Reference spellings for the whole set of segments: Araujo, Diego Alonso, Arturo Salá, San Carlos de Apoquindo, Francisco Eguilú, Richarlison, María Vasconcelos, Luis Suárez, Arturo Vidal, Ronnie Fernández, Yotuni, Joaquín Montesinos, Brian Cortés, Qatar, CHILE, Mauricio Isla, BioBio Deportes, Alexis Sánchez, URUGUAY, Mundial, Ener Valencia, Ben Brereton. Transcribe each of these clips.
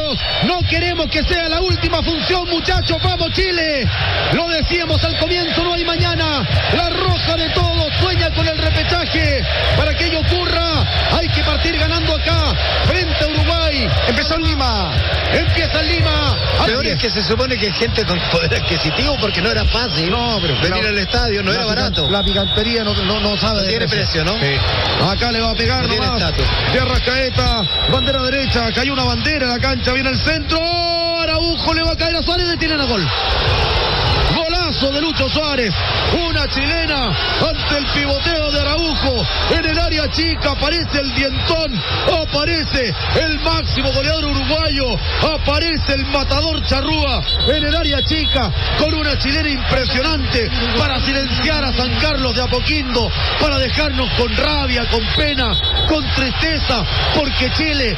minutos. No queremos que sea la última función, muchachos. Vamos, Chile. Lo decíamos al comienzo, no hay mañana. La roja de todos sueña con el repechaje. Para que ello ocurra, hay que partir ganando acá, frente a Uruguay. Empezó en Lima. Empieza en Lima. Peor es que se supone que es gente con poder adquisitivo, porque no era fácil. No, pero venir al estadio no era barato. La picantería no sabe. No tiene precio, ¿no? Sí. Acá le va a pegar nomás. De Rascaeta, bandera derecha, cayó una bandera en la cancha, viene el centro. Araujo le va a caer a Suárez, detienen a gol. Golazo de Lucho Suárez, una chilena ante el pivoteo de Araujo en el área chica. Aparece el dientón, aparece el máximo goleador uruguayo, aparece el matador Charrúa en el área chica con una chilena impresionante para silenciar a San Carlos de Apoquindo, para dejarnos con rabia, con pena, con tristeza, porque Chile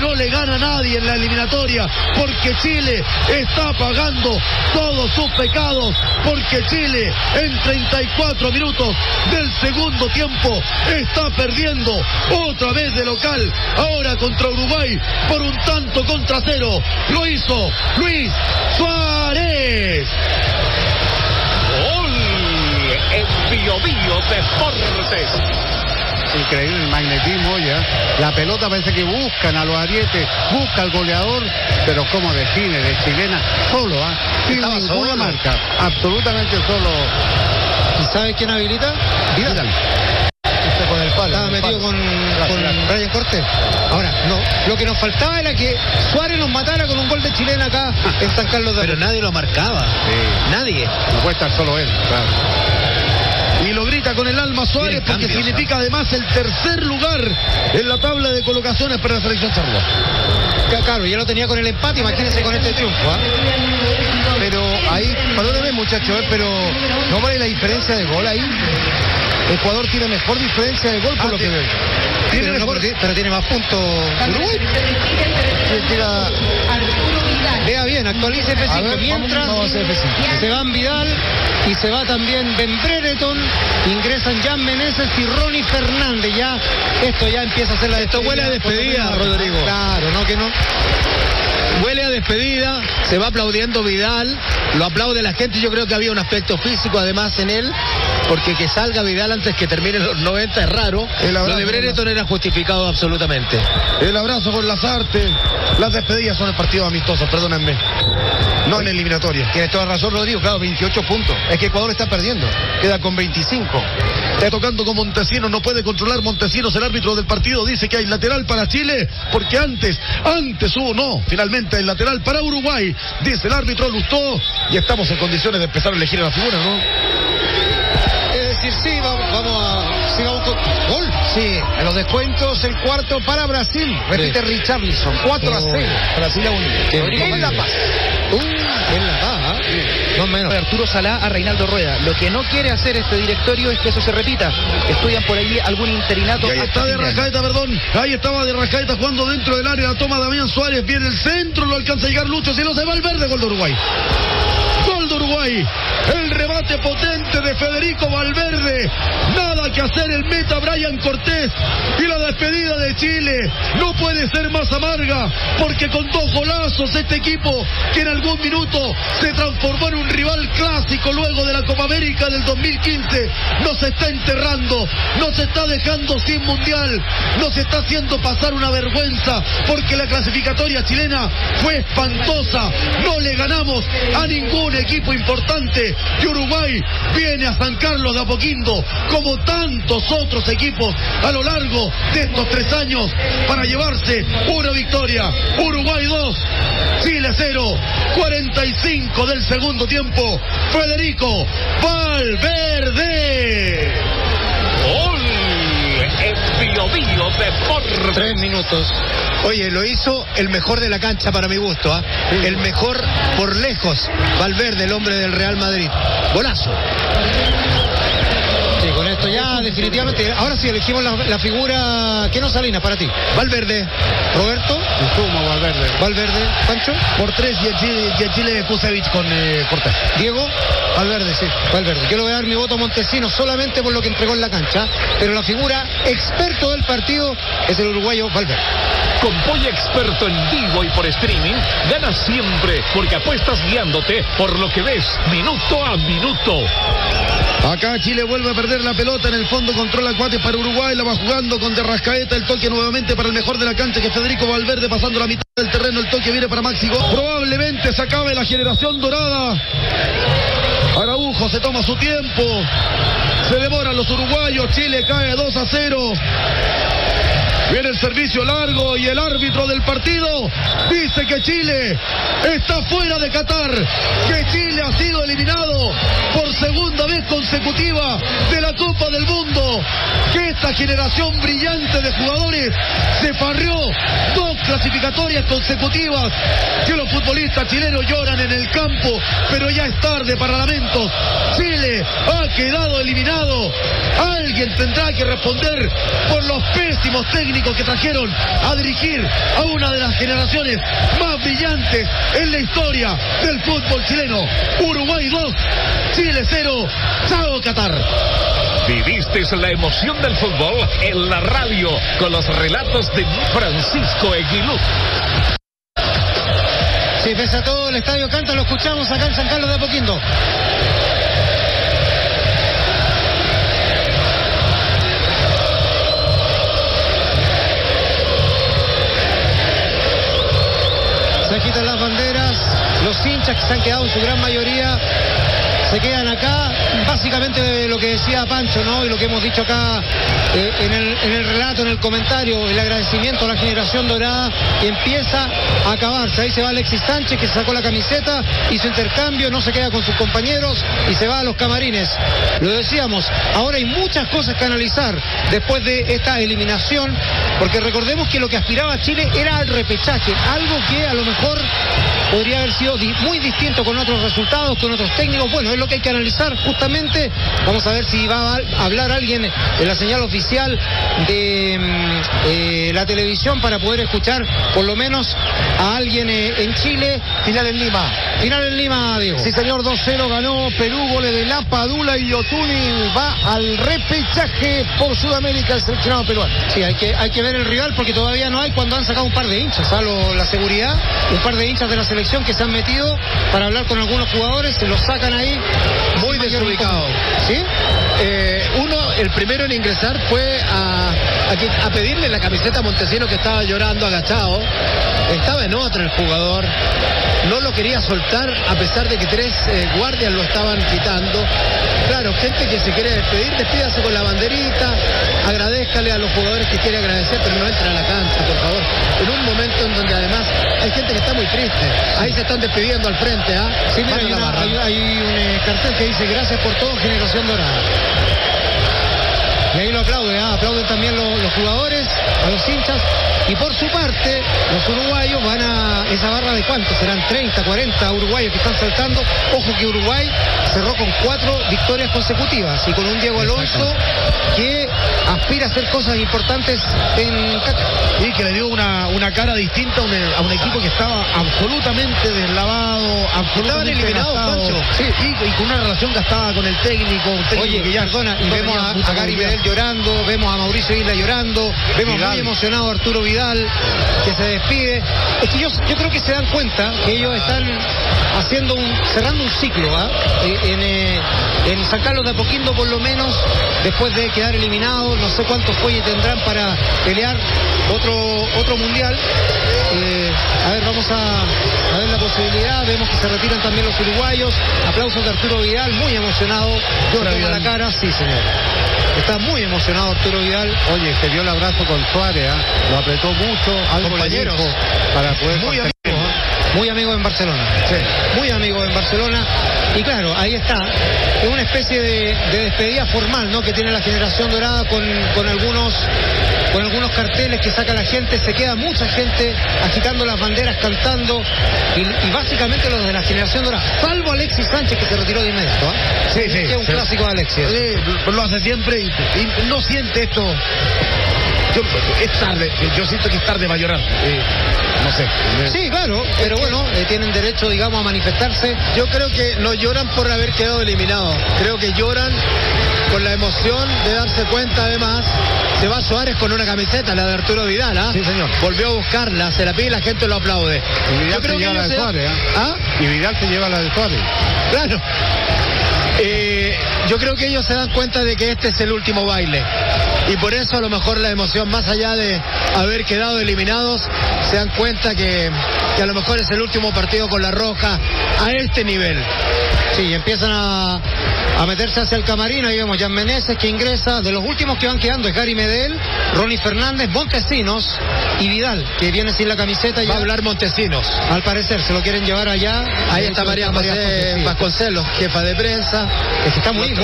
no le gana a nadie en la eliminatoria, porque Chile está pagando todos sus pecados, porque Chile en 34 minutos del segundo tiempo está perdiendo otra vez de local, ahora contra Uruguay por 1-0. Lo hizo Luis Suárez. Gol en BioBio Deportes. Increíble el magnetismo ya. La pelota parece que buscan a los arietes, busca al goleador, pero como define de chilena, solo, estaba solo marca, absolutamente solo. ¿Y sabes quién habilita? Vidal. Con el palo, estaba con el metido palo. Con Brian Cortés. Ahora, no, lo que nos faltaba era que Suárez nos matara con un gol de chilena acá en San Carlos de Apoquindo. Pero nadie lo marcaba, sí. Nadie. No puede estar solo él, claro. Y lo grita con el alma Suárez, porque cambio, significa además el tercer lugar en la tabla de colocaciones para la selección charrúa. Claro, ya lo tenía con el empate, imagínense con este triunfo. Pero ahí, perdóneme muchachos, pero no vale la diferencia de gol ahí. Ecuador tiene mejor diferencia de gol por lo que veo. Pero tiene más puntos. Uruguay. Vea bien, actualice F5. Ver, mientras vamos a F5. Se van Vidal y se va también Ben Brereton. Ingresan Jan Meneses y Ronnie Fernández. Ya, esto ya empieza a ser la despedida. Esto huele a despedida, Rodrigo. Claro, no que no. Huele a despedida, se va aplaudiendo Vidal, lo aplaude la gente. Yo creo que había un aspecto físico además en él, porque que salga Vidal antes que terminen los 90 es raro. Lo de Brereton era justificado absolutamente. El abrazo con Lazarte. Las despedidas son en partidos amistosos, perdónenme. No en eliminatoria. Tienes toda razón, Rodrigo, claro, 28 puntos. Es que Ecuador está perdiendo, queda con 25. Está tocando con Montesinos, no puede controlar Montesinos, el árbitro del partido dice que hay lateral para Chile, porque antes hubo, no, finalmente el lateral para Uruguay, dice el árbitro Lustó, y estamos en condiciones de empezar a elegir a la figura, ¿no? Es decir, sí, vamos con gol. Sí, en los descuentos el cuarto para Brasil, repite sí. Richarlison, 4-0, Brasil a 1. En La Paz. En La Paz, no menos. Arturo Salá a Reinaldo Rueda. Lo que no quiere hacer este directorio es que eso se repita. Estudian por ahí algún interinato. Y ahí está De Rascaeta, perdón. Ahí estaba De Rascaeta jugando dentro del área. La toma de Damián Suárez, viene el centro, lo alcanza a llegar Lucho, si no se va el verde, gol de Uruguay. Gol de Uruguay. El remate potente de Federico Valverde. Nada que hacer el meta Brian Cortés. Y la despedida de Chile no puede ser más amarga, porque con dos golazos este equipo que en algún minuto se transformó en un rival clásico luego de la Copa América del 2015, nos está enterrando, nos está dejando sin mundial, nos está haciendo pasar una vergüenza, porque la clasificatoria chilena fue espantosa, no le ganamos a ningún equipo importante, y Uruguay viene a San Carlos de Apoquindo, como tantos otros equipos a lo largo de estos 3 años, para llevarse una victoria. Uruguay 2, Chile 0, 45 del segundo tiempo, Federico Valverde. Gol en BioBio Deportes. 3 minutos. Oye, lo hizo el mejor de la cancha para mi gusto, sí. El mejor por lejos, Valverde, el hombre del Real Madrid. Golazo. Sí, con esto ya definitivamente. Ahora sí elegimos la figura. ¿Qué nos Salinas para ti? Valverde. Roberto. Sumo Valverde. Valverde. Pancho. Por 3 y el Chile Kusevich con Cortés. Diego. Valverde, sí. Valverde. Yo le voy a dar mi voto a Montesinos solamente por lo que entregó en la cancha. Pero la figura experto del partido es el uruguayo Valverde. Con Polla Experto en vivo y por streaming, ganas siempre porque apuestas guiándote por lo que ves minuto a minuto. Acá Chile vuelve a perder la pelota en el fondo, controla el cuate para Uruguay, la va jugando con De Rascaeta, el toque nuevamente para el mejor de la cancha que es Federico Valverde, pasando la mitad del terreno, el toque viene para Maxi Gómez. Probablemente se acabe la generación dorada. Araujo se toma su tiempo, se demoran los uruguayos, Chile cae 2-0. Viene el servicio largo y el árbitro del partido dice que Chile está fuera de Qatar, que Chile ha sido eliminado por segunda vez consecutiva de la Copa del Mundo, que esta generación brillante de jugadores se farrió dos clasificatorias consecutivas, que los futbolistas chilenos lloran en el campo, pero ya es tarde para lamentos. Chile ha quedado eliminado. Alguien tendrá que responder por los pésimos técnicos que trajeron a dirigir a una de las generaciones más brillantes en la historia del fútbol chileno. Uruguay 2, Chile 0, chao Qatar. Viviste la emoción del fútbol en la radio con los relatos de Francisco Eguilú. Sí, pese a todo el estadio canta, lo escuchamos acá en San Carlos de Apoquindo. Se quitan las banderas, los hinchas que se han quedado en su gran mayoría se quedan acá, básicamente lo que decía Pancho, ¿no? Y lo que hemos dicho acá en el relato, en el comentario, el agradecimiento a la generación dorada que empieza a acabarse. Ahí se va Alexis Sánchez, que se sacó la camiseta, hizo intercambio, no se queda con sus compañeros y se va a los camarines. Lo decíamos, ahora hay muchas cosas que analizar después de esta eliminación, porque recordemos que lo que aspiraba Chile era al repechaje, algo que a lo mejor podría haber sido muy distinto con otros resultados, con otros técnicos. Bueno, es lo que hay que analizar justamente. Vamos a ver si va a hablar alguien en la señal oficial de la televisión para poder escuchar por lo menos a alguien en Chile. Final en Lima. Final en Lima, Diego. Sí, señor, 2-0 ganó Perú, goles de Lapadula y Yotuni. Va al repechaje por Sudamérica el seleccionado peruano. Sí, hay que ver el rival porque todavía no hay, cuando han sacado un par de hinchas a la seguridad, un par de hinchas de la selección que se han metido para hablar con algunos jugadores, se los sacan ahí. Muy desubicado. ¿Sí? El primero en ingresar fue a pedirle la camiseta a Montesinos, que estaba llorando, agachado. Estaba en otra el jugador. No lo quería soltar a pesar de que tres guardias lo estaban quitando. Claro, gente que se quiere despedir, despídase con la banderita, agradézcale a los jugadores que quiere agradecer, pero no entre a la cancha, por favor. En un momento en donde además hay gente que está muy triste. Ahí se están despidiendo al frente, ¿ah? ¿Eh? Sí, mira, hay un cartel que dice gracias por todo, generación dorada. Y ahí lo aplauden, ¿eh? Aplauden también los jugadores, a los hinchas. Y por su parte, los uruguayos van a esa barra de cuántos, serán 30, 40 uruguayos que están saltando. Ojo que Uruguay cerró con 4 victorias consecutivas y con un Diego Alonso que aspira a hacer cosas importantes en Qatar. Y que le dio una cara distinta a un equipo que estaba absolutamente deslavado, absolutamente eliminado, Pancho. Sí. Y con una relación gastada con el técnico. Oye, que ya perdona, y vemos a Gary Medel llorando, vemos a Mauricio Isla llorando, vemos muy emocionado a Arturo Vidal, que se despide. Es que yo creo que se dan cuenta que ellos están haciendo cerrando un ciclo, en San Carlos de Apoquindo, por lo menos, después de quedar eliminados. No sé cuántos fuelles tendrán para pelear otro mundial. A ver, vamos a ver la posibilidad. Vemos que se retiran también los uruguayos. Aplausos de Arturo Vidal, muy emocionado. Llora la cara, sí, señor. Está muy emocionado Arturo Vidal. Oye, se vio el abrazo con Suárez, lo apretó mucho. Algo le dijo para poder contactar. Muy amigo en Barcelona. Sí. Muy amigo en Barcelona. Y claro, ahí está. Es una especie de despedida formal, ¿no? Que tiene la generación dorada con algunos carteles que saca la gente. Se queda mucha gente agitando las banderas, cantando. Y básicamente los de la generación dorada. Salvo Alexis Sánchez, que se retiró de inmediato. Sí, sí. Es un clásico de Alexis. Lo hace siempre y no siente esto. Es tarde, yo siento que es tarde para llorar. No sé. Sí, claro, pero bueno, tienen derecho, digamos, a manifestarse. Yo creo que no lloran por haber quedado eliminados. Creo que lloran con la emoción de darse cuenta, además, se va Suárez con una camiseta, la de Arturo Vidal, ¿ah? Sí, señor. Volvió a buscarla, se la pide y la gente lo aplaude. Y Vidal se lleva la de Suárez, ¿ah? Y Vidal se lleva la de Suárez. Claro. Yo creo que ellos se dan cuenta de que este es el último baile. Y por eso a lo mejor la emoción, más allá de haber quedado eliminados, se dan cuenta que a lo mejor es el último partido con la roja a este nivel. Sí, empiezan a meterse hacia el camarín. Ahí vemos Jan Meneses que ingresa. De los últimos que van quedando es Gary Medel, Ronnie Fernández, Montesinos y Vidal, que viene sin la camiseta. Va a hablar Montesinos. Al parecer se lo quieren llevar allá. Ahí está María Vasconcelos, jefa de prensa. Es que está muy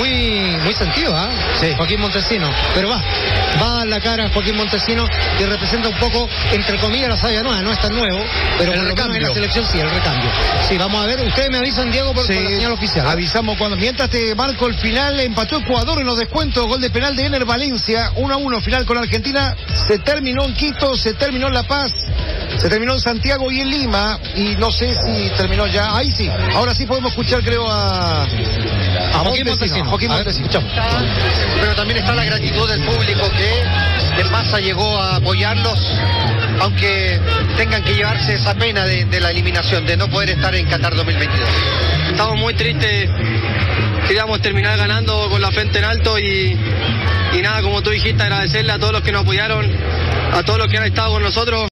sentido, ¿ah? Sí. Joaquín Montesinos. Pero va a la cara Joaquín Montesinos, que representa un poco, entre comillas, la savia nueva. No es tan nuevo, pero por lo menos en la selección sí, el recambio. Sí, vamos a ver. Ustedes me avisan, Diego, por la señal oficial. Avisamos cuando. Mientras te marco el final, empató Ecuador en los descuentos, gol de penal de Ener Valencia, 1-1 final con la Argentina. Se terminó en Quito, se terminó en La Paz, se terminó en Santiago y en Lima, y no sé si terminó ya. Ahí sí, ahora sí podemos escuchar, creo, a Joaquín Montesinos. Pero también está la gratitud del público que de masa llegó a apoyarlos, aunque tengan que llevarse esa pena de la eliminación, de no poder estar en Qatar 2022. Estamos muy tristes, queríamos terminar ganando con la frente en alto y nada, como tú dijiste, agradecerle a todos los que nos apoyaron, a todos los que han estado con nosotros.